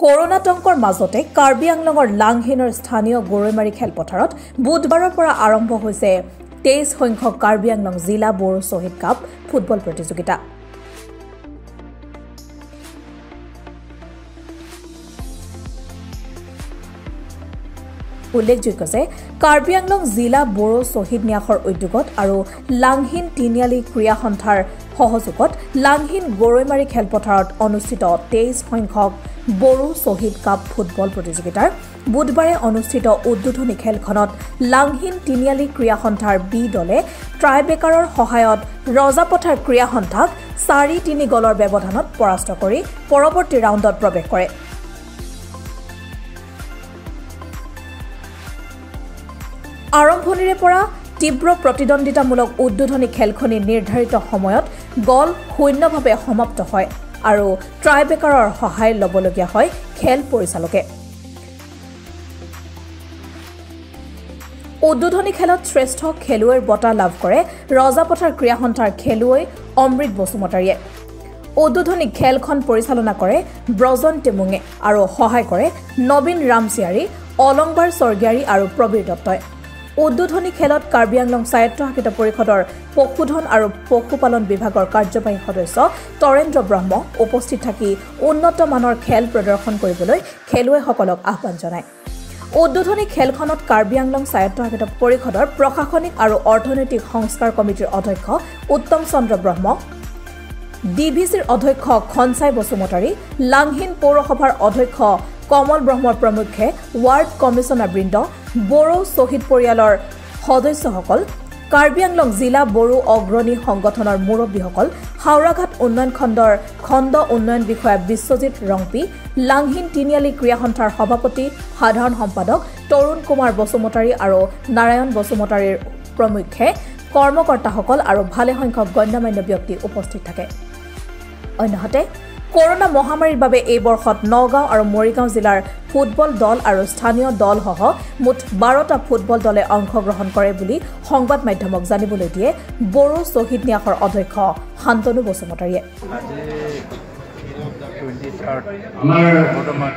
Corona Tonkor Mazote, Karbi Anglong or Langhin or Stanio Goremari Kelpotarot, Budbara Pora Arambo Jose, Tays Hoinko Karbi Anglong Zila Boro Shahid Cup, Football Protisugita. উল্লেখযোগ্য যে কাৰ্বি আংলং জিলা বড়ো শহীদ ন্যাসৰ উদ্যোগত আৰু লাংহিন তিনিআলি ক্ৰীড়া সন্থাৰ সহযোগত লাংহিন গৰৈমাৰী খেলপথাৰত অনুষ্ঠিত 23 সংখ্যক বড়ো শহীদ কাপ ফুটবল প্ৰতিযোগিতাৰ বুধবাৰে অনুষ্ঠিত উদ্বোধনী খেলখনত লাংহিন তিনিআলি ক্ৰীড়া সন্থাৰ বি দলে ট্ৰাইবেকাৰৰ সহায়ত ৰজাপথাৰ ক্ৰীড়া সন্থাক 4-3 গলৰ ব্যৱধানত পৰাস্ত কৰি পৰৱৰ্তী ৰাউণ্ডত প্ৰৱেশ কৰে আৰম্ভণিৰে পৰা তীব্ৰ প্ৰতিদ্বন্দ্বিতামূলক উদ্বোধনী খেলখনি নিৰ্ধাৰিত সময়ত গল শূন্যভাৱে সমাপ্ত হয় আৰু ট্ৰাইবেকাৰৰ সহায় লবলগীয়া হয় খেল পৰিচালকে উদ্বোধনী খেলত শ্ৰেষ্ঠ খেলুৱৈৰ বঁটা লাভ কৰে ৰজাপথাৰ ক্ৰীড়া সন্থাৰ খেলুৱৈ অমৃত বসুমতাৰীয়ে উদ্বোধনী খেলখন পৰিচালনা কৰে ব্ৰজন টেমুঙে আৰু সহায় কৰে নবীন ৰামচিয়াৰী অলংবাৰ সৰ্গিয়াৰী আৰু প্ৰবীৰ দত্তই উদ্বোধনী খেলত কাৰ্বি আংলং স্বায়ত্তশাসিত পৰিষদৰ পশুধন আৰু পশুপালন বিভাগৰ কাৰ্যবাহী সদস্য তৰেন্দ্ৰ ব্ৰহ্ম উপস্থিত থাকি উন্নত মানৰ খেল প্ৰদৰ্শন কৰিবলৈ খেলুৱৈসকলক আহ্বান জনায় উদ্বোধনী খেলখনত কাৰ্বি আংলং স্বায়ত্তশাসিত পৰিষদৰ প্ৰশাসনিক আৰু অৰ্থনৈতিক সংস্কাৰ কমিটিৰ অধ্যক্ষ উত্তম চন্দ্ৰ ব্ৰহ্ম ডিভিচিৰ অধ্যক্ষ খনছাই বসুমতাৰী লাংহিন পৌৰসভাৰ অধ্যক্ষ কমল ব্ৰহ্মৰ প্ৰমুখ্যে ৱাৰ্ড কমিছনাৰ বৃন্দ বড়ো শহীদ পৰিয়ালৰ সদস্যসকল কাৰ্বি আংলং জিলা বড়ো অগ্ৰণী সংগঠনৰ মুৰব্বীসকল হাওৰাঘাট উন্নয়ন খণ্ডৰ খণ্ড উন্নয়ন বিষয়া বিশ্বজিৎ ৰংপি লাংহিন তিনিআলি ক্ৰীড়া সন্থাৰ সভাপতি সাধাৰণ সম্পাদক তৰুণ কুমাৰ বসুমতাৰী আৰু নাৰায়ণ বসুমতাৰীৰ প্ৰমুখ্যে কৰ্মকৰ্তাসকল আৰু ভালে সংখ্যক গণ্যমান্য ব্যক্তি উপস্থিত থাকে অন্যহাতে Corona Mohamari Babe Abor Hot Nogao or Morigao Zilar football doll or Stanio doll hoho, Mut Barota football dole Onkogrohon Korebuli, Hongbat my Tamok Zanibulie, Boro Shahid Cup or other car, Hantonu Bosomotari. 23rd, Cup, COVID-19 Boro Shahid Cup match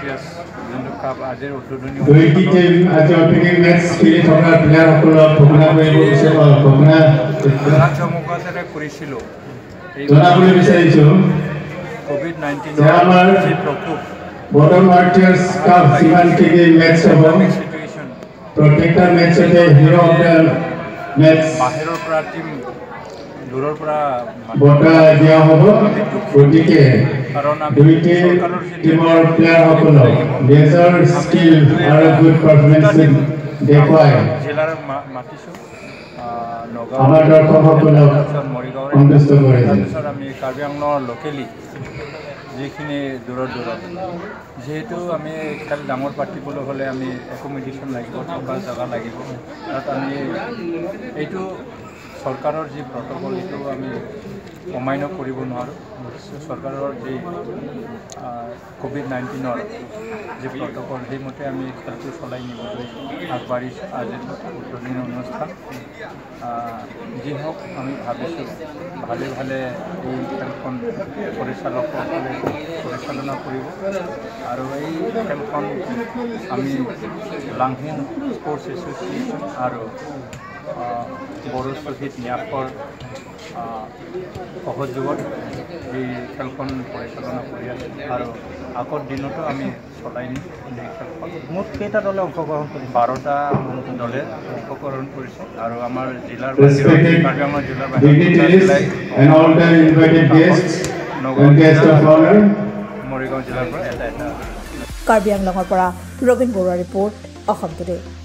situation protector match hero of the match bahero pra team duror pra bota dia hobo protike karona duite timor player holo their skill are good performance dekhoy jilar matisu amar dorkok holo contest kore sir ami Karbi Anglong locally যেখানে দূৰত দূৰত যেহেতু আমি খেল ডাঙৰ পাতিবলৈ হলে আমি একমিডিশন লাগিব থকা জায়গা লাগিব তাত আমি এইটো সৰকাৰৰ যে প্ৰটকল ইটো আমি অমান্য কৰিব নোৱাৰো সৰকাৰৰ যে COVID-19 ৰ যে প্ৰটকল হেমতে আমি খেলটো চলাই নিব আগবাঢ়ি আজি উদ্বোধনী অনুষ্ঠান যি হক আমি ভাবিছো ভালে ভালে এই খেলখন পৰিচালকসকলে পৰিচালনা কৰিব আৰু এই খেলখন আমি লাংহিন স্পৰ্টছ এছ'চিয়েচন আৰু Boro Shahid Nyakor সহযোগত এই খেলখন পৰিচালনা কৰি আছে আৰু আগৰ দিনটো আমি চলাই নি এই খেলখন মুঠ কেইটা দলে অংশগ্ৰহণ কৰি 12টা দলে অংশগ্ৰহণ কৰিছে আৰু আমাৰ জিলাৰ বাহিৰত কাৰ্বি আংলঙৰ পৰা ৰবীন বৰুৱাৰ ৰিপৰ্ট অসম টুডে